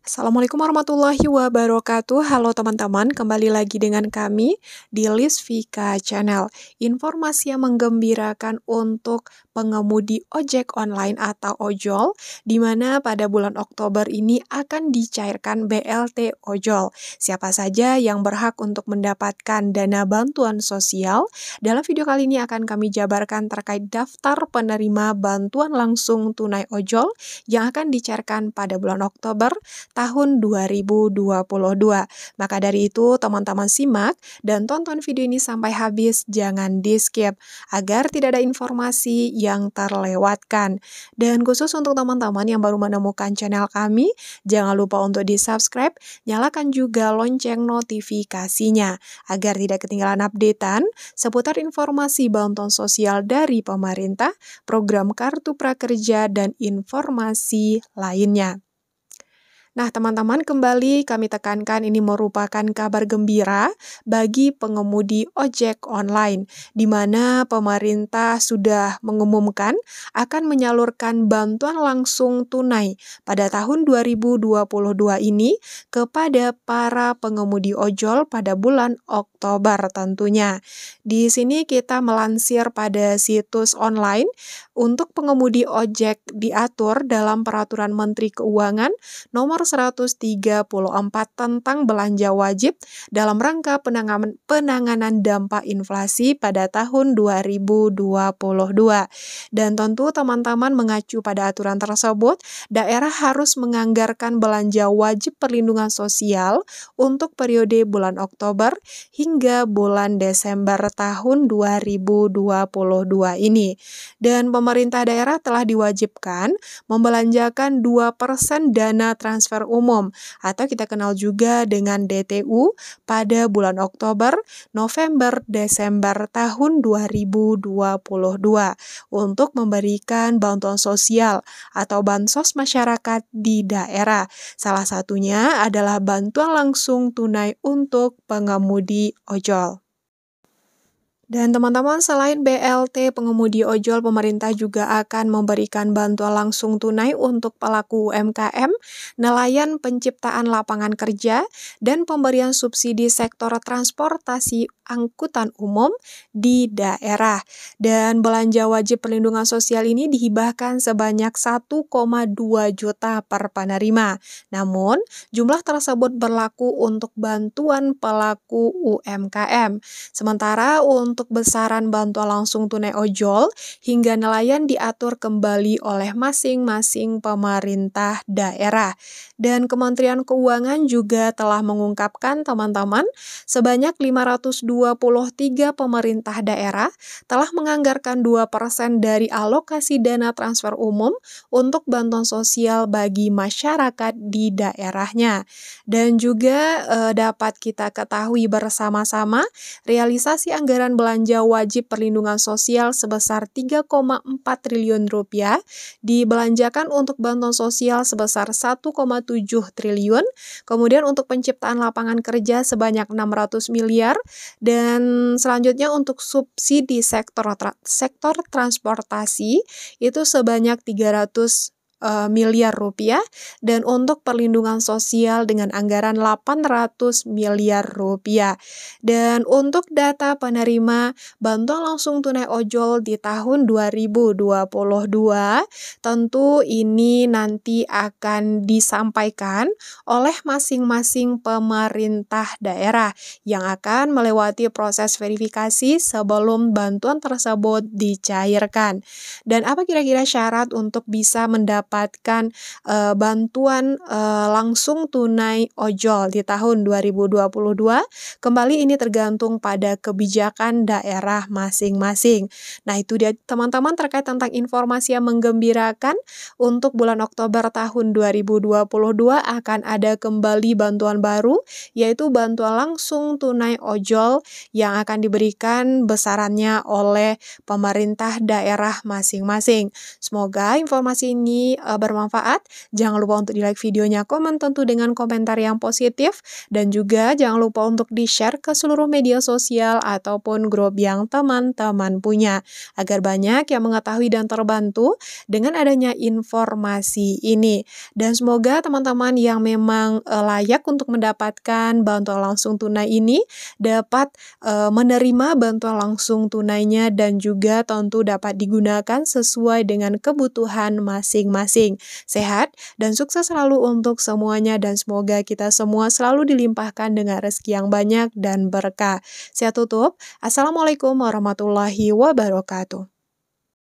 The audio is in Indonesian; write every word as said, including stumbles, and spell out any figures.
Assalamualaikum warahmatullahi wabarakatuh. Halo teman-teman, kembali lagi dengan kami di Lisvika Channel. Informasi yang menggembirakan untuk pengemudi ojek online atau ojol, di mana pada bulan Oktober ini akan dicairkan B L T ojol. Siapa saja yang berhak untuk mendapatkan dana bantuan sosial? Dalam video kali ini akan kami jabarkan terkait daftar penerima bantuan langsung tunai ojol yang akan dicairkan pada bulan Oktober tahun dua ribu dua puluh dua. Maka dari itu teman-teman simak dan tonton video ini sampai habis, jangan di skip agar tidak ada informasi yang terlewatkan. Dan khusus untuk teman-teman yang baru menemukan channel kami, jangan lupa untuk di subscribe, nyalakan juga lonceng notifikasinya agar tidak ketinggalan updatean seputar informasi bantuan sosial dari pemerintah, program Kartu Prakerja, dan informasi lainnya. Nah teman-teman, kembali kami tekankan ini merupakan kabar gembira bagi pengemudi ojek online, di mana pemerintah sudah mengumumkan akan menyalurkan bantuan langsung tunai pada tahun dua ribu dua puluh dua ini kepada para pengemudi ojol pada bulan Oktober tentunya. Di sini kita melansir pada situs online untuk pengemudi ojek diatur dalam Peraturan Menteri Keuangan Nomor seratus tiga puluh empat tentang belanja wajib dalam rangka penanganan, penanganan dampak inflasi pada tahun dua ribu dua puluh dua. Dan tentu teman-teman mengacu pada aturan tersebut, daerah harus menganggarkan belanja wajib perlindungan sosial untuk periode bulan Oktober hingga bulan Desember tahun dua ribu dua puluh dua ini. Dan pemerintah daerah telah diwajibkan membelanjakan dua persen dana transfer umum atau kita kenal juga dengan D T U pada bulan Oktober, November, Desember tahun dua ribu dua puluh dua untuk memberikan bantuan sosial atau bansos masyarakat di daerah. Salah satunya adalah bantuan langsung tunai untuk pengemudi ojol. Dan teman-teman, selain B L T pengemudi ojol, pemerintah juga akan memberikan bantuan langsung tunai untuk pelaku U M K M, nelayan, penciptaan lapangan kerja, dan pemberian subsidi sektor transportasi angkutan umum di daerah. Dan belanja wajib perlindungan sosial ini dihibahkan sebanyak satu koma dua juta per penerima. Namun, jumlah tersebut berlaku untuk bantuan pelaku U M K M. Sementara untuk Untuk besaran bantuan langsung tunai ojol hingga nelayan diatur kembali oleh masing-masing pemerintah daerah. Dan Kementerian Keuangan juga telah mengungkapkan teman-teman sebanyak lima ratus dua puluh tiga pemerintah daerah telah menganggarkan dua persen dari alokasi dana transfer umum untuk bantuan sosial bagi masyarakat di daerahnya. Dan juga eh, dapat kita ketahui bersama-sama realisasi anggaran belanja belanja wajib perlindungan sosial sebesar tiga koma empat triliun rupiah dibelanjakan untuk bantuan sosial sebesar satu koma tujuh triliun, kemudian untuk penciptaan lapangan kerja sebanyak enam ratus miliar, dan selanjutnya untuk subsidi sektor tra sektor transportasi itu sebanyak tiga ratus miliar rupiah, dan untuk perlindungan sosial dengan anggaran delapan ratus miliar rupiah. Dan untuk data penerima bantuan langsung tunai ojol di tahun dua ribu dua puluh dua, tentu ini nanti akan disampaikan oleh masing-masing pemerintah daerah yang akan melewati proses verifikasi sebelum bantuan tersebut dicairkan. Dan apa kira-kira syarat untuk bisa mendapat mendapatkan e, bantuan e, langsung tunai ojol di tahun dua ribu dua puluh dua? Kembali ini tergantung pada kebijakan daerah masing-masing. Nah itu dia teman-teman terkait tentang informasi yang menggembirakan untuk bulan Oktober tahun dua ribu dua puluh dua akan ada kembali bantuan baru, yaitu bantuan langsung tunai ojol yang akan diberikan besarannya oleh pemerintah daerah masing-masing. Semoga informasi ini uh, bermanfaat. Jangan lupa untuk di-like videonya, komen tentu dengan komentar yang positif, dan juga jangan lupa untuk di-share ke seluruh media sosial ataupun grup yang teman-teman punya, agar banyak yang mengetahui dan terbantu dengan adanya informasi ini. Dan semoga teman-teman yang memang uh, layak untuk mendapatkan bantuan langsung tunai ini dapat uh, menerima bantuan langsung tunainya, dan juga tentu dapat digunakan sesuai dengan kebutuhan masing-masing. Sehat dan sukses selalu untuk semuanya, dan semoga kita semua selalu dilimpahkan dengan rezeki yang banyak dan berkah. Saya tutup. Assalamualaikum warahmatullahi wabarakatuh.